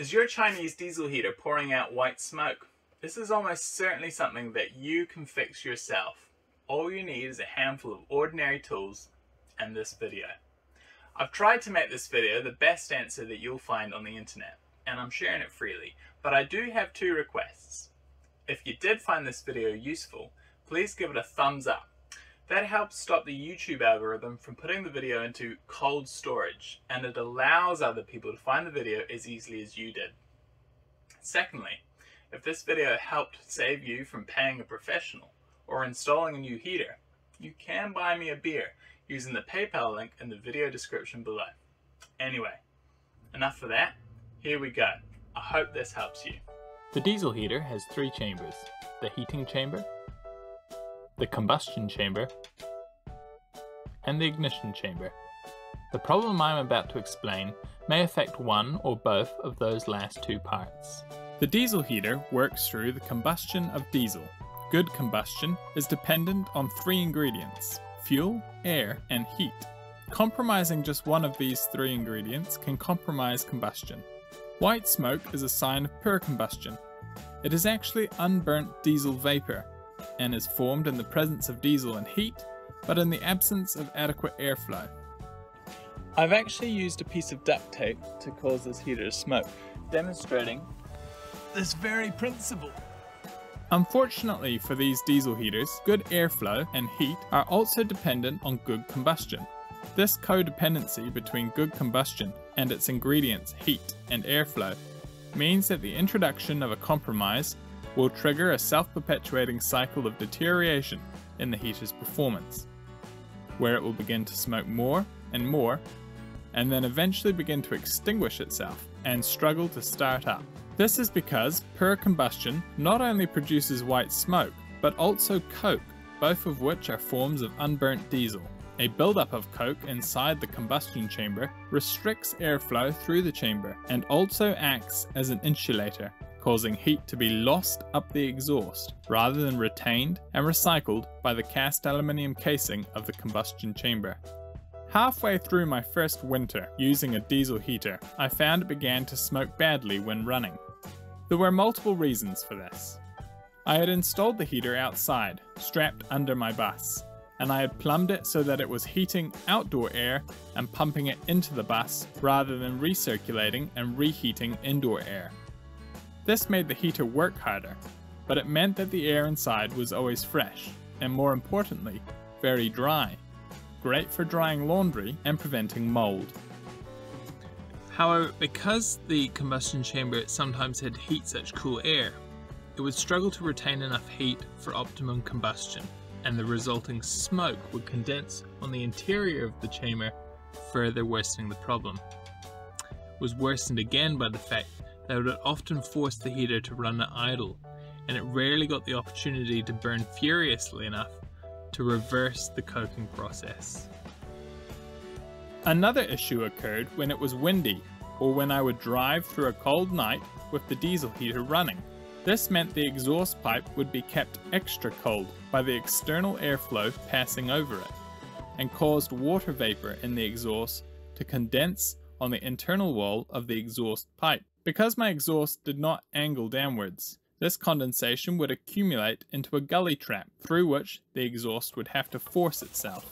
Is your Chinese diesel heater pouring out white smoke? This is almost certainly something that you can fix yourself. All you need is a handful of ordinary tools and this video. I've tried to make this video the best answer that you'll find on the internet, and I'm sharing it freely, but I do have two requests. If you did find this video useful, please give it a thumbs up. That helps stop the YouTube algorithm from putting the video into cold storage, and it allows other people to find the video as easily as you did. Secondly, if this video helped save you from paying a professional or installing a new heater, you can buy me a beer using the PayPal link in the video description below. Anyway, enough of that, here we go. I hope this helps you. The diesel heater has three chambers: the heating chamber, the combustion chamber, and the ignition chamber. The problem I'm about to explain may affect one or both of those last two parts. The diesel heater works through the combustion of diesel. Good combustion is dependent on three ingredients: fuel, air, and heat. Compromising just one of these three ingredients can compromise combustion. White smoke is a sign of pure combustion. It is actually unburnt diesel vapor and is formed in the presence of diesel and heat, but in the absence of adequate airflow. I've actually used a piece of duct tape to cause this heater to smoke, demonstrating this very principle. Unfortunately for these diesel heaters, good airflow and heat are also dependent on good combustion. This codependency between good combustion and its ingredients, heat and airflow, means that the introduction of a compromise will trigger a self-perpetuating cycle of deterioration in the heater's performance, where it will begin to smoke more and more, and then eventually begin to extinguish itself and struggle to start up. This is because pure combustion not only produces white smoke, but also coke, both of which are forms of unburnt diesel. A buildup of coke inside the combustion chamber restricts airflow through the chamber and also acts as an insulator, causing heat to be lost up the exhaust rather than retained and recycled by the cast aluminium casing of the combustion chamber. Halfway through my first winter using a diesel heater, I found it began to smoke badly when running. There were multiple reasons for this. I had installed the heater outside, strapped under my bus, and I had plumbed it so that it was heating outdoor air and pumping it into the bus rather than recirculating and reheating indoor air. This made the heater work harder, but it meant that the air inside was always fresh, and more importantly, very dry. Great for drying laundry and preventing mold. However, because the combustion chamber sometimes had heat such cool air, it would struggle to retain enough heat for optimum combustion, and the resulting smoke would condense on the interior of the chamber, further worsening the problem. It was worsened again by the fact that it would often force the heater to run at idle, and it rarely got the opportunity to burn furiously enough to reverse the coking process. Another issue occurred when it was windy, or when I would drive through a cold night with the diesel heater running. This meant the exhaust pipe would be kept extra cold by the external airflow passing over it, and caused water vapor in the exhaust to condense on the internal wall of the exhaust pipe. Because my exhaust did not angle downwards, this condensation would accumulate into a gully trap through which the exhaust would have to force itself.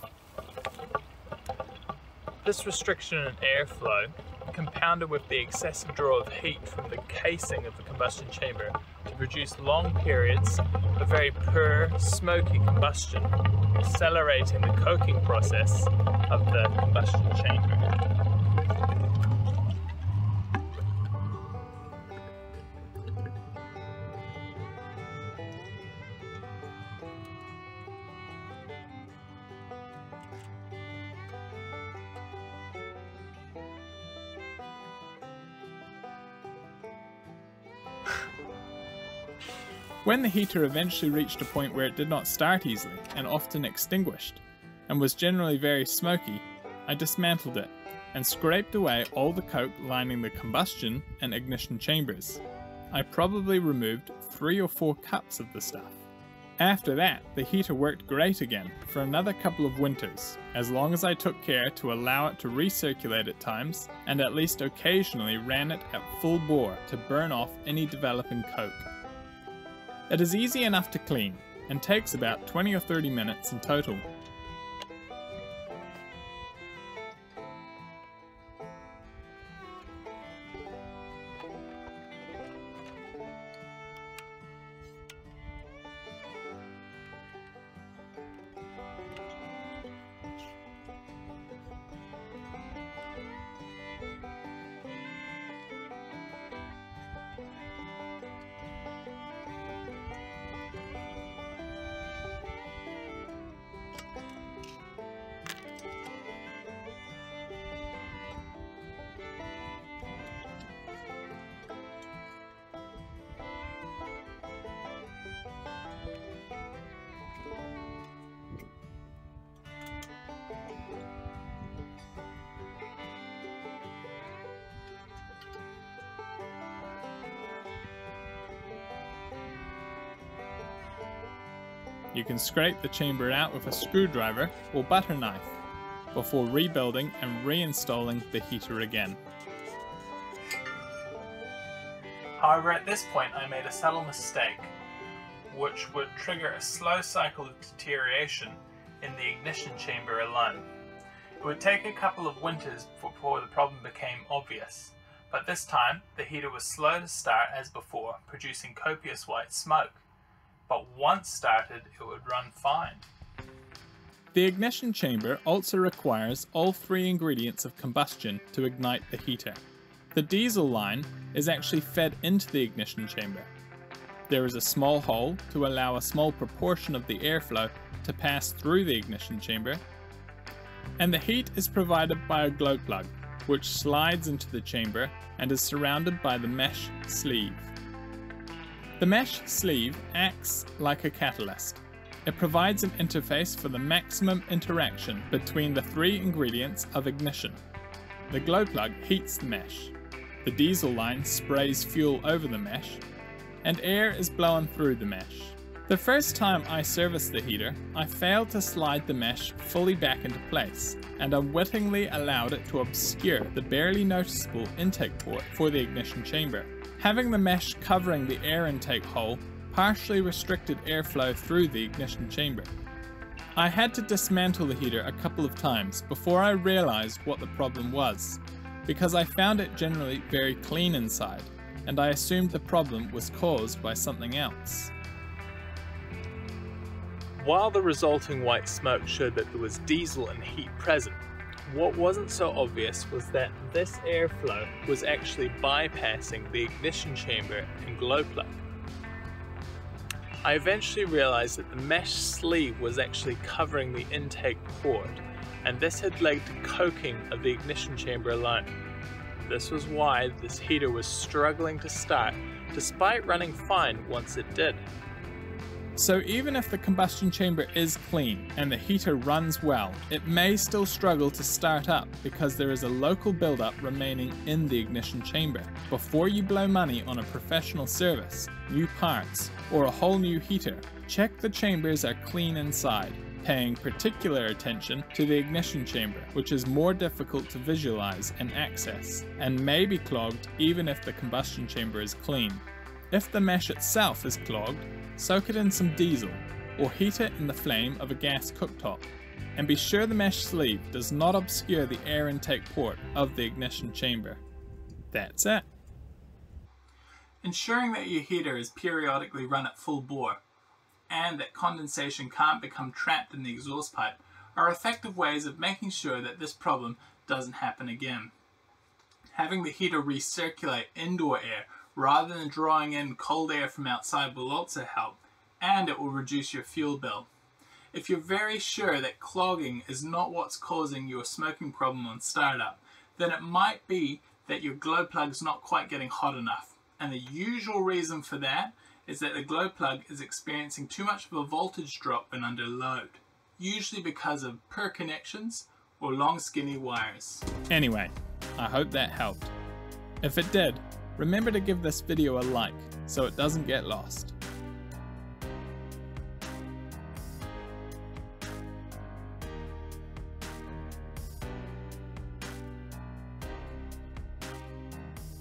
This restriction in airflow, compounded with the excessive draw of heat from the casing of the combustion chamber to produce long periods of very pure, smoky combustion, accelerating the coking process of the combustion chamber. When the heater eventually reached a point where it did not start easily and often extinguished, and was generally very smoky, I dismantled it and scraped away all the coke lining the combustion and ignition chambers. I probably removed 3 or 4 cups of the stuff. After that, the heater worked great again for another couple of winters, as long as I took care to allow it to recirculate at times, and at least occasionally ran it at full bore to burn off any developing coke. It is easy enough to clean, and takes about 20 or 30 minutes in total. You can scrape the chamber out with a screwdriver or butter knife before rebuilding and reinstalling the heater again. However, at this point I made a subtle mistake, which would trigger a slow cycle of deterioration in the ignition chamber alone. It would take a couple of winters before the problem became obvious, but this time the heater was slow to start as before, producing copious white smoke. But once started, it would run fine. The ignition chamber also requires all three ingredients of combustion to ignite the heater. The diesel line is actually fed into the ignition chamber. There is a small hole to allow a small proportion of the airflow to pass through the ignition chamber, and the heat is provided by a glow plug, which slides into the chamber and is surrounded by the mesh sleeve. The mesh sleeve acts like a catalyst. It provides an interface for the maximum interaction between the three ingredients of ignition. The glow plug heats the mesh, the diesel line sprays fuel over the mesh, and air is blown through the mesh. The first time I serviced the heater, I failed to slide the mesh fully back into place and unwittingly allowed it to obscure the barely noticeable intake port for the ignition chamber. Having the mesh covering the air intake hole partially restricted airflow through the ignition chamber. I had to dismantle the heater a couple of times before I realized what the problem was, because I found it generally very clean inside, and I assumed the problem was caused by something else. While the resulting white smoke showed that there was diesel and heat present, what wasn't so obvious was that this airflow was actually bypassing the ignition chamber and glow plug. I eventually realized that the mesh sleeve was actually covering the intake port, and this had led to coking of the ignition chamber alone. This was why this heater was struggling to start, despite running fine once it did. So even if the combustion chamber is clean and the heater runs well, it may still struggle to start up because there is a local buildup remaining in the ignition chamber. Before you blow money on a professional service, new parts, or a whole new heater, check the chambers are clean inside, paying particular attention to the ignition chamber, which is more difficult to visualize and access, and may be clogged even if the combustion chamber is clean. If the mesh itself is clogged, soak it in some diesel, or heat it in the flame of a gas cooktop, and be sure the mesh sleeve does not obscure the air intake port of the ignition chamber. That's it. Ensuring that your heater is periodically run at full bore, and that condensation can't become trapped in the exhaust pipe, are effective ways of making sure that this problem doesn't happen again. Having the heater recirculate indoor air rather than drawing in cold air from outside will also help, and it will reduce your fuel bill. If you're very sure that clogging is not what's causing your smoking problem on startup, then it might be that your glow plug's not quite getting hot enough. And the usual reason for that is that the glow plug is experiencing too much of a voltage drop when under load, usually because of poor connections or long skinny wires. Anyway, I hope that helped. If it did, remember to give this video a like so it doesn't get lost.